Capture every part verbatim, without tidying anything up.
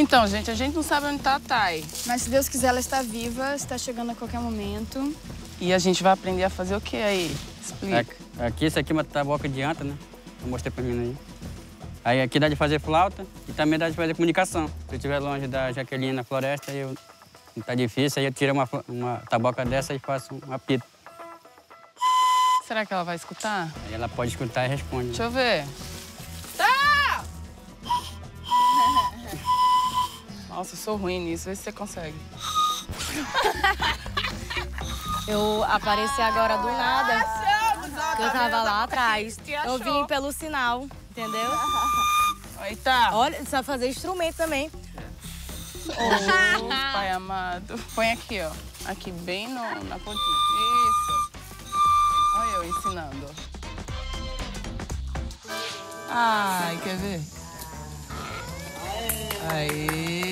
Então, gente, a gente não sabe onde tá a Thay. Mas se Deus quiser, ela está viva, está chegando a qualquer momento. E a gente vai aprender a fazer o que aí? Explica. É, aqui, isso aqui é uma taboca de anta, né? Eu mostrei pra mim aí. Aí aqui dá de fazer flauta e também dá de fazer comunicação. Se eu estiver longe da Jacqueline na floresta, aí eu... tá difícil, aí eu tiro uma, uma taboca dessa e faço um apito. Será que ela vai escutar? Aí ela pode escutar e responde. Deixa eu ver. Tá! Nossa, eu sou ruim nisso. Vê se você consegue. Eu apareci agora do nada. Eu tava lá atrás. Eu vim pelo sinal, entendeu? Aí tá. Olha, sabe fazer instrumento também. Oh, pai amado. Põe aqui, ó. Aqui, bem no, na pontinha. Isso. Olha eu ensinando. Ai, quer ver? Aí.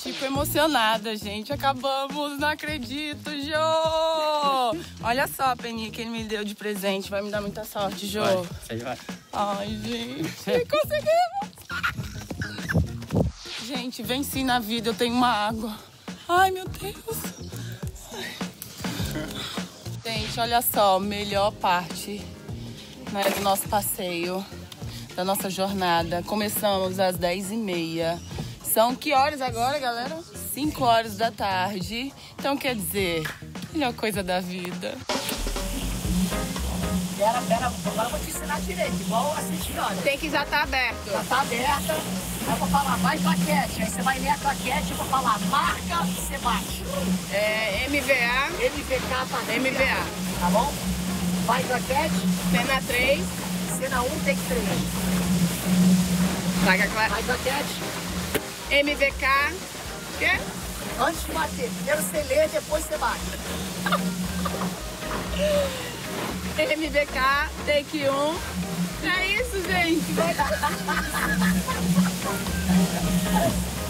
Tipo, emocionada, gente. Acabamos, não acredito, Jô! Olha só a peninha que ele me deu de presente. Vai me dar muita sorte, Jô. Vai, vai. Ai, gente, conseguimos! Gente, venci na vida, eu tenho uma água. Ai, meu Deus! Ai. Gente, olha só, a melhor parte, né, do nosso passeio, da nossa jornada. Começamos às dez e meia. São que horas agora, galera? cinco horas da tarde. Então, quer dizer, melhor coisa da vida. Pera, pera, agora eu vou te ensinar direito, igual assistir, olha. Tem que já tá aberto. Já tá aberta. Aí eu vou falar, vai claquete. Aí você vai ler a claquete, eu vou falar, marca, você bate. É, M V A. M V K, tá dentro. M V A. Tá bom? Vai claquete. Cena três. Cena um, take três. Vai claquete. M V K, o quê? Antes de bater, primeiro você lê, depois você bate. M V K, take um. É isso, gente. Vai lá.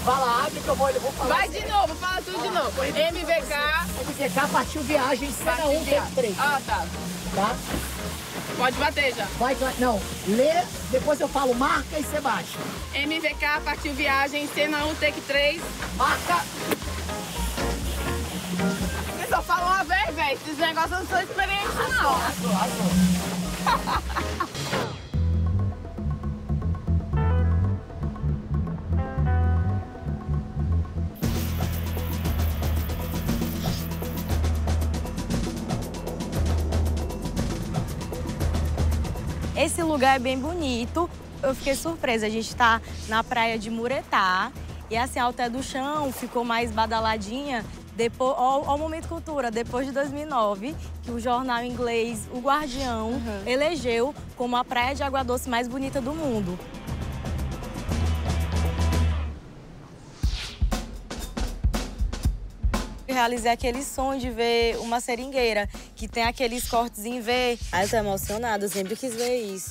Vai lá, abre que eu vou, eu vou falar. Vai assim. De novo, fala tudo ah, de novo. M V K. M V K partiu viagem, cena um, take três. Ah, tá. Tá? Pode bater já. Vai, não. Lê, depois eu falo marca e você bate. M V K, partiu viagem, cena um, take três. Marca. Eu só falo uma vez, velho. Esses negócios não são experientes, não. Azul, azul. Esse lugar é bem bonito, eu fiquei surpresa, a gente tá na praia de Muretá e assim, a Alter do Chão ficou mais badaladinha, depois, ao, ao Momento Cultura, depois de dois mil e nove, que o jornal inglês O Guardião uhum. elegeu como a praia de água doce mais bonita do mundo. Realizei aquele sonho de ver uma seringueira, que tem aqueles cortes em V. Ai, eu tô emocionada, eu sempre quis ver isso.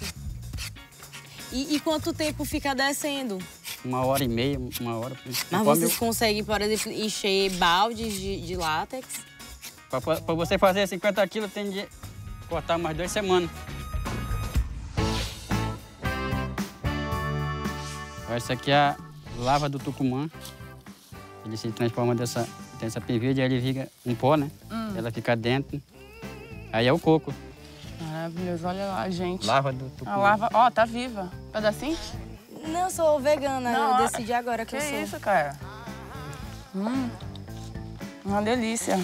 E, e quanto tempo fica descendo? Uma hora e meia, uma hora. Mas vocês conseguem, por exemplo, encher baldes de, de látex? Pra, pra você fazer cinquenta quilos, tem de cortar umas duas semanas. Essa aqui é a lava do Tucumã. Ele se transforma dessa... Tem essa pivide, aí ele fica um pó, né? Hum. Ela fica dentro. Aí é o coco. Maravilhoso, olha lá, gente. Larva do Tucumã. A larva, ó, oh, tá viva. Pedacinho? Não, eu sou vegana, não, eu ó, decidi agora que, que eu sou. Que isso, cara? Hum, uma delícia.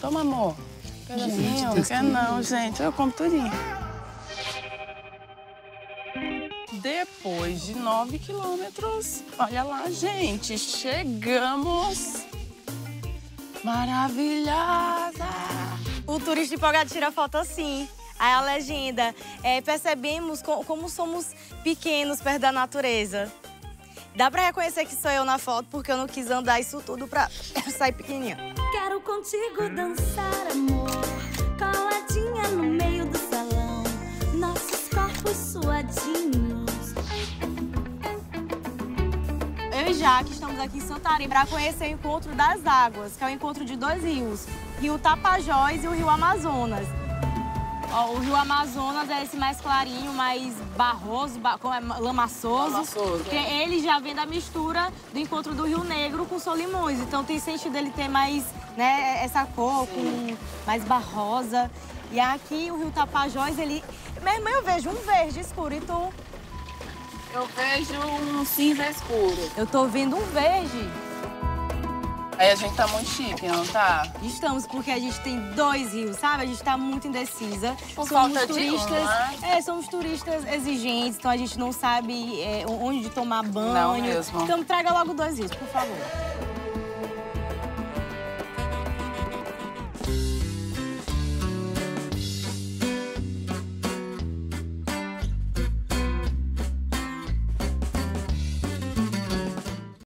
Toma, amor. Pedacinho, não quer não, gente. Eu como tudinho. Depois de nove quilômetros, olha lá, gente, chegamos... Maravilhosa! O turista empolgado tira foto assim. Aí a legenda, é, percebemos co como somos pequenos perto da natureza. Dá pra reconhecer que sou eu na foto, porque eu não quis andar isso tudo pra sair pequenininha. Quero contigo dançar, amor, coladinha no meio do salão, nossos corpos suadinhos. Eu e Jaque estamos aqui em Santarém para conhecer o encontro das águas, que é o encontro de dois rios, rio Tapajós e o rio Amazonas. Ó, o rio Amazonas é esse mais clarinho, mais barroso, ba... é, lamaçoso. lamaçoso que é. Ele já vem da mistura do encontro do Rio Negro com Solimões. Então tem sentido ele ter mais, né, essa cor, com, mais barrosa. E aqui o rio Tapajós, ele... Minha irmã, eu vejo um verde escuro, e tu? Eu vejo um cinza escuro. Eu tô vendo um verde. Aí a gente tá muito chique, não tá? Estamos, porque a gente tem dois rios, sabe? A gente tá muito indecisa. Por somos falta turistas, de um, né? É, somos turistas exigentes, então a gente não sabe é, onde tomar banho. Não mesmo. Então traga logo dois rios, por favor.